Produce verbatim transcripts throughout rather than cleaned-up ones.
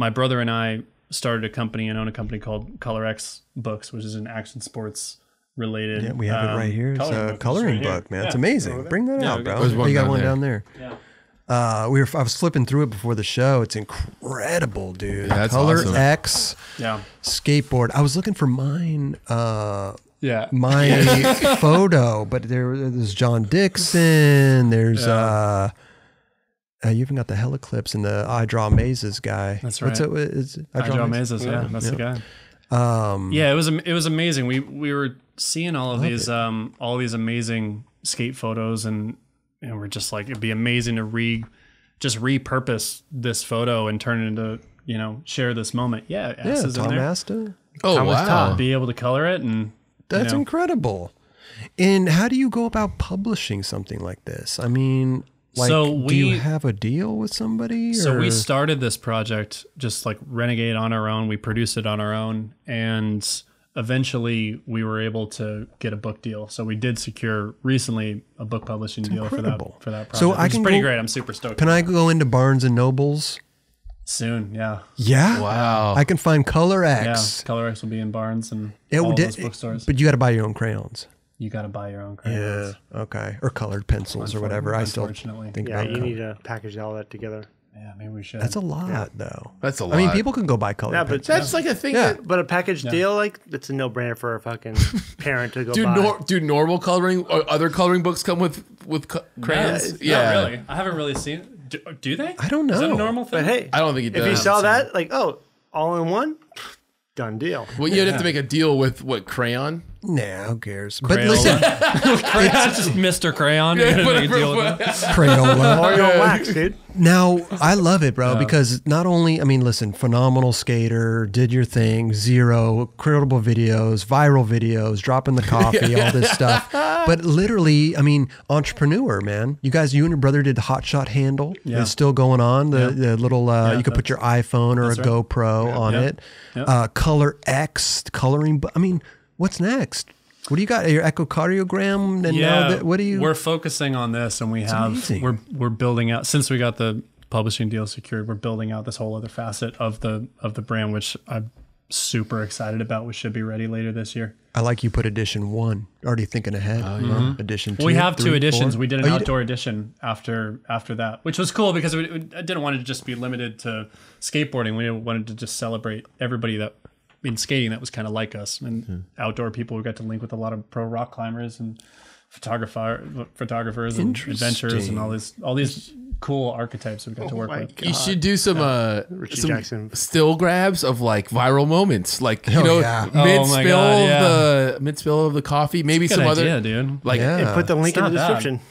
my brother and I started a company and own a company called Color X Books, which is an action sports related. Yeah, we have um, it right here. It's a coloring right book, man. Yeah. It's amazing. Bring that yeah, out, bro. One you got down one there. down there. Yeah. Uh, we were. I was flipping through it before the show. It's incredible, dude. Yeah, that's Color awesome. X. Yeah. Skateboard. I was looking for mine. Uh, yeah. My photo, but there, there's John Dixon. There's. Yeah. Uh, Uh, you even got the Heloclips and the I Draw Mazes guy. That's right. What's it, it's, I, I Draw, draw Mazes. mazes yeah. yeah, that's yeah. the guy. Um, yeah, it was it was amazing. We we were seeing all of these um, all these amazing skate photos, and and we're just like, it'd be amazing to re just repurpose this photo and turn it into, you know, share this moment. Yeah, yeah. Is Tom in there. Asta. Oh Tom wow. Tom, be able to color it, and that's you know. incredible. And how do you go about publishing something like this? I mean. Like, so we, do you have a deal with somebody? So or? we started this project just like Renegade on our own. We produced it on our own, and eventually we were able to get a book deal. So we did secure recently a book publishing it's deal incredible. for that for that project. So I can it's pretty go, great. I'm super stoked. Can I go into Barnes and Nobles soon? Yeah. Yeah. Wow. I can find Color X. Yeah, Color X will be in Barnes and it, all it, those bookstores. But you got to buy your own crayons. You got to buy your own crayons. Yeah. Okay. Or colored pencils or whatever. I still think yeah, about you color. need to package all that together. Yeah, maybe we should. That's a lot, yeah. though. That's a lot. I mean, people can go buy colored yeah, pencils. Yeah, but that's like a thing. Yeah. That, but a package yeah. deal, like, that's a no-brainer for a fucking parent to go do buy. Nor, do normal coloring or other coloring books come with, with co crayons? Yes. Yeah. Not really. I haven't really seen it. Do, do they? I don't know. Is that a normal thing? But hey, I don't think it does. If you saw that, it. like, oh, all-in-one? Done deal. Well, you'd yeah. have to make a deal with what, crayon? Nah, who cares? Crayola. But listen, it's just Mister Crayon. Yeah, but, deal but, with Crayola. Or your wax, dude. Now, I love it, bro, yeah. because not only, I mean, listen, phenomenal skater, did your thing, zero, incredible videos, viral videos, dropping the coffee, yeah. all this stuff. But literally, I mean, entrepreneur, man. You guys, you and your brother did Hot Shot Handle. Yeah. It's still going on. The, yeah. the little, uh, yeah, you could put your iPhone or a right. GoPro yeah. on yeah. it. Yeah. Uh, Color X, coloring, I mean, what's next? What do you got? Your echocardiogram? And yeah, now that, what do you? We're focusing on this, and we it's have amazing. we're we're building out, since we got the publishing deal secured. We're building out this whole other facet of the of the brand, which I'm super excited about. We should be ready later this year. I like you put edition one. Already thinking ahead. Oh, yeah. mm-hmm. Edition two. We have three, two editions. Four. We did an oh, outdoor did? edition after after that, which was cool because we, we didn't want it to just be limited to skateboarding. We wanted to just celebrate everybody that. in skating that was kind of like us, and mm-hmm. outdoor people. We got to link with a lot of pro rock climbers and photographer photographers and adventurers and all these all these cool archetypes we got oh to work with. God. You should do some yeah. uh Richie some Jackson still grabs of like viral moments, like you oh, know yeah. mid spill oh yeah. the mid spill of the coffee, maybe some idea, other dude like yeah. and put the link it's in the description. Bad.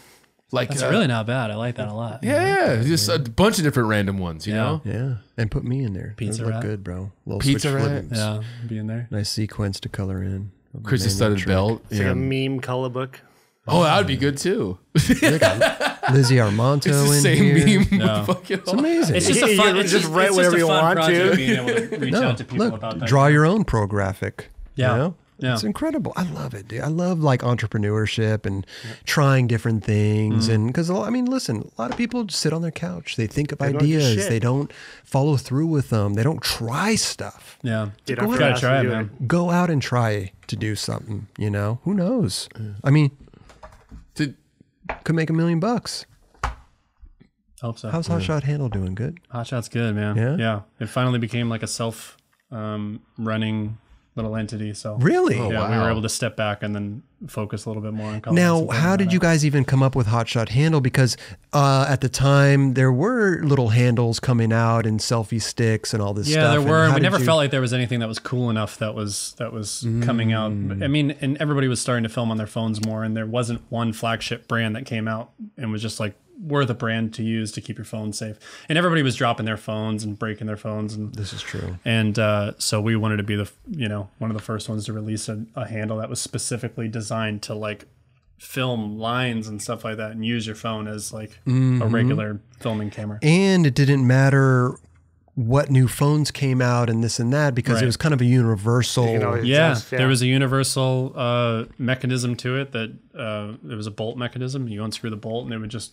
Like That's uh, really not bad. I like that a lot. Yeah, yeah. just a bunch of different random ones, you yeah. know? Yeah. And put me in there. Pizza look good, bro. Little Pizza rat. Yeah, be in there. Nice sequence to color in. Chris's studded belt. It's yeah. like a meme color book. Oh, oh that would be good, too. Lizzie Armanto it's the same in here. Meme no. with it's amazing. It's just a fun It's just, just write whatever you want to. Being able to reach no, out to people look, about that. Draw your own pro graphic. Yeah. You know? Yeah. It's incredible. I love it, dude. I love like entrepreneurship and yeah. trying different things. Mm-hmm. And because, I mean, listen, a lot of people just sit on their couch. They think of they ideas. Don't they don't follow through with them. They don't try stuff. Yeah. Dude, go, out, gotta try it, man. go out and try to do something, you know? Who knows? Yeah. I mean, Did, could make a million bucks. Hope so. How's yeah. Hot Shot Handle doing? Good? Hot Shot's good, man. Yeah? Yeah. It finally became like a self um, running... little entity. So really, yeah, oh, wow. we were able to step back and then focus a little bit more on color. Now, how did you guys even come up with Hot Shot Handle? Because uh, at the time there were little handles coming out and selfie sticks and all this yeah, stuff. Yeah, there were. We never you... felt like there was anything that was cool enough that was that was mm. coming out. I mean, and everybody was starting to film on their phones more, and there wasn't one flagship brand that came out and was just like, we're the brand to use to keep your phone safe. And everybody was dropping their phones and breaking their phones. And this is true. And uh, so we wanted to be the, you know, one of the first ones to release a, a handle that was specifically designed to like film lines and stuff like that and use your phone as like mm-hmm. a regular filming camera. And it didn't matter what new phones came out and this and that, because right. it was kind of a universal. You know, yeah, just, yeah, there was a universal uh, mechanism to it that uh, there was a bolt mechanism. You unscrew the bolt and it would just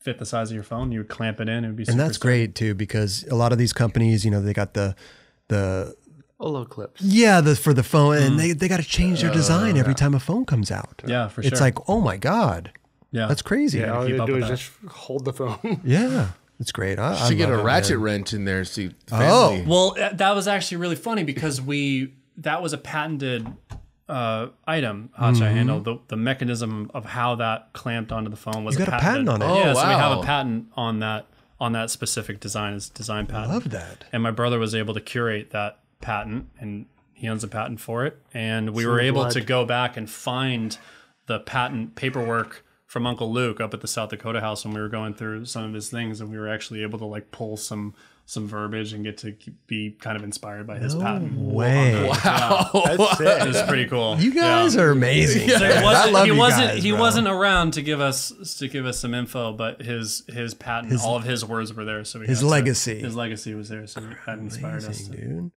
fit the size of your phone. You would clamp it in. It would be super and that's simple. Great too, because a lot of these companies, you know, they got the the OloClips. Yeah, the for the phone, mm. and they they got to change their design uh, every yeah. time a phone comes out. Yeah, for sure. It's like, oh my god, yeah, that's crazy. Yeah, all you do is that. just hold the phone. Yeah. It's great. I, you should I get a ratchet man. wrench in there. See, oh, well, that was actually really funny because we that was a patented uh, item, Hot Shot mm-hmm. Handle. The, the mechanism of how that clamped onto the phone was you got a, a patent on it. Oh, yeah, wow. So we have a patent on that on that specific design. It's design patent. I love that. And my brother was able to curate that patent, and he owns a patent for it. And we Some were able blood. to go back and find the patent paperwork from Uncle Luke up at the South Dakota house when we were going through some of his things, and we were actually able to like pull some some verbiage and get to be kind of inspired by his no patent. Way. Wow. Yeah. That's it. It was pretty cool. You guys yeah. are amazing. So it wasn't, I love he you wasn't guys, he bro. wasn't around to give us to give us some info, but his his patent, his, all of his words were there. So we his legacy. To, his legacy was there. So that inspired us. Dude.